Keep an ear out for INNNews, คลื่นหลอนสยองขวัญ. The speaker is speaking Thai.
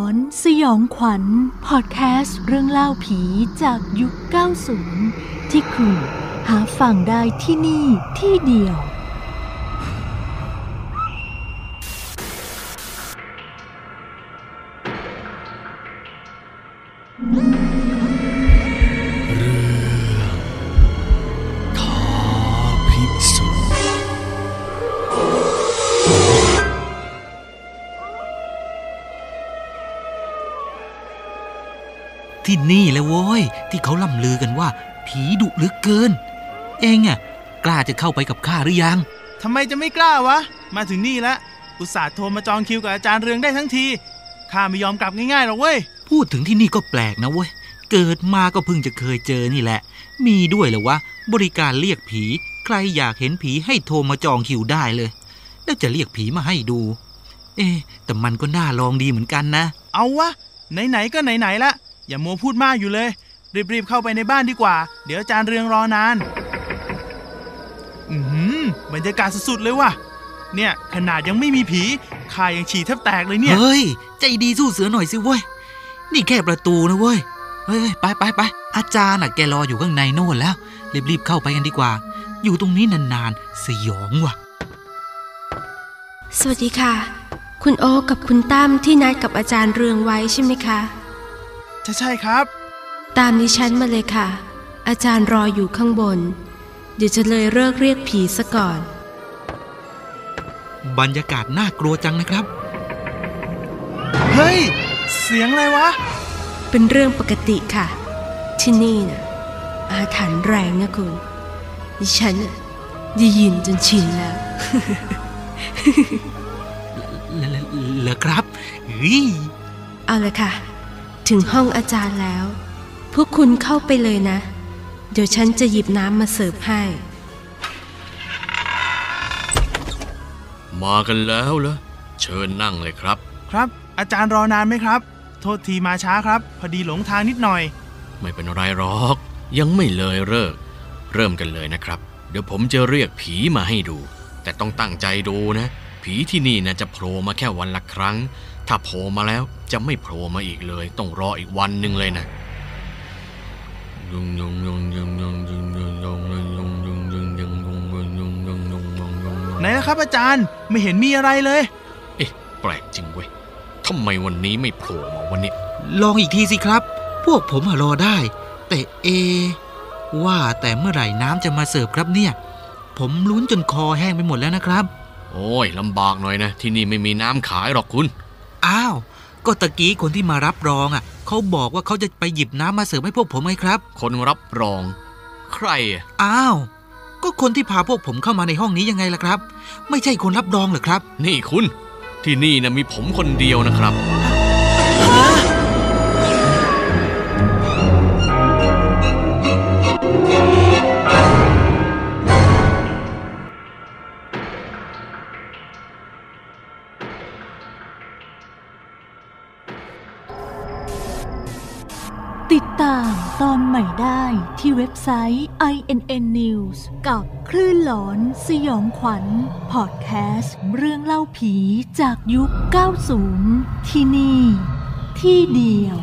อนสยองขวัญพอดแคสต์เรื่องเล่าผีจากยุค 90 ที่คุณหาฟังได้ที่นี่ที่เดียวที่นี่แหละโว้ยที่เขาล่ำลือกันว่าผีดุเหลือเกินเองอะกล้าจะเข้าไปกับข้าหรือยังทำไมจะไม่กล้าวะมาถึงนี่แล้วอุตส่าห์โทรมาจองคิวกับอาจารย์เรืองได้ทั้งทีข้าไม่ยอมกลับง่ายๆหรอกเว้ยพูดถึงที่นี่ก็แปลกนะเว้ยเกิดมาก็เพิ่งจะเคยเจอนี่แหละมีด้วยเหรอวะบริการเรียกผีใครอยากเห็นผีให้โทรมาจองคิวได้เลยแล้วจะเรียกผีมาให้ดูแต่มันก็น่าลองดีเหมือนกันนะเอาวะไหนๆก็ไหนๆละอย่ามัวพูดมากอยู่เลยรีบๆเข้าไปในบ้านดีกว่าเดี๋ยวอาจารย์เรืองรอนานบรรยากาศสุดๆเลยว่ะเนี่ยขนาดยังไม่มีผีข้ายังฉี่แทบแตกเลยเนี่ยเฮ้ยใจดีสู้เสือหน่อยสิเว้ยนี่แค่ประตูนะเว้ยเฮ้ยไปอาจารย์น่ะแกรออยู่ข้างในโน่นแล้วรีบๆเข้าไปกันดีกว่าอยู่ตรงนี้นานๆสยองว่ะสวัสดีค่ะคุณโอกับคุณตั้มที่นัดกับอาจารย์เรืองไว้ใช่ไหมคะใช่ครับตามดิฉันมาเลยค่ะอาจารย์รออยู่ข้างบนเดี๋ยวจะเลยเลิกเรียกผีซะก่อนบรรยากาศน่ากลัวจังนะครับเฮ้ยเสียงอะไรวะเป็นเรื่องปกติค่ะที่นี่น่ะอาถรรพ์แรงนะคุณดิฉันได้ยินจนชินแล้ว เหรอครับเอาเลยค่ะถึงห้องอาจารย์แล้วพวกคุณเข้าไปเลยนะเดี๋ยวฉันจะหยิบน้ำมาเสิร์ฟให้มากันแล้วเหรอเชิญนั่งเลยครับครับอาจารย์รอนานไหมครับโทษทีมาช้าครับพอดีหลงทางนิดหน่อยไม่เป็นไรหรอกยังไม่เลยเลิกเริ่มกันเลยนะครับเดี๋ยวผมจะเรียกผีมาให้ดูแต่ต้องตั้งใจดูนะผีที่นี่นะจะโผล่มาแค่วันละครั้งถ้าโผล่มาแล้วจะไม่โผล่มาอีกเลยต้องรออีกวันหนึ่งเลยนะไหนนะครับอาจารย์ไม่เห็นมีอะไรเลยแปลกจริงเว้ยทำไมวันนี้ไม่โผล่มาวันนี้ลองอีกทีสิครับพวกผมรอได้แต่ว่าแต่เมื่อไหร่น้ำจะมาเสิร์ฟครับเนี่ยผมลุ้นจนคอแห้งไปหมดแล้วนะครับโอ้ยลำบากหน่อยนะที่นี่ไม่มีน้ำขายหรอกคุณอ้าวก็ตะกี้คนที่มารับรองอ่ะเขาบอกว่าเขาจะไปหยิบน้ำมาเสิร์ฟให้พวกผมไงครับคนรับรองใครอ้าวก็คนที่พาพวกผมเข้ามาในห้องนี้ยังไงล่ะครับไม่ใช่คนรับรองเหรอครับนี่คุณที่นี่นะมีผมคนเดียวนะครับติดตามตอนใหม่ได้ที่เว็บไซต์ INNNews กับคลื่นหลอนสยองขวัญพอดแคสต์เรื่องเล่าผีจากยุค 90 ที่นี่ที่เดียว